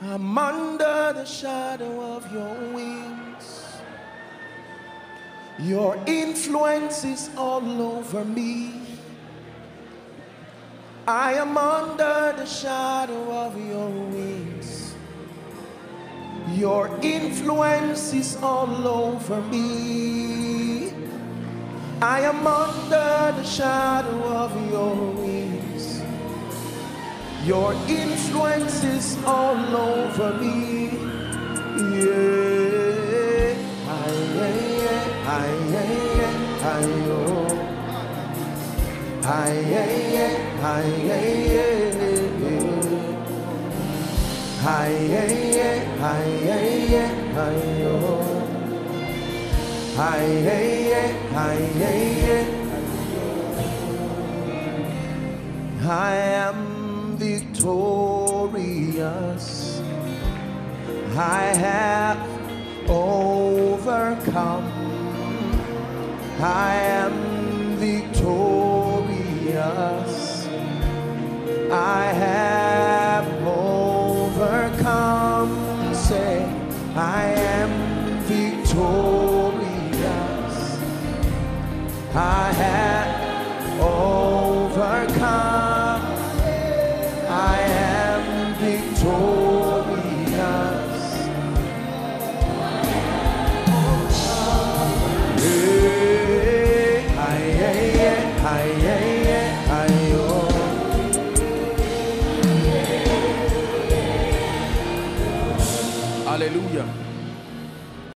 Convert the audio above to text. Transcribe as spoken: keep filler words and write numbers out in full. I'm under the shadow of your wings. Your influence is all over me. I am under the shadow of your wings. Your influence is all over me. I am under the shadow of your wings. Your influence is all over me. Yeah. I, I, I, I, oh. I, I, I, I, I am victorious. I have overcome. I am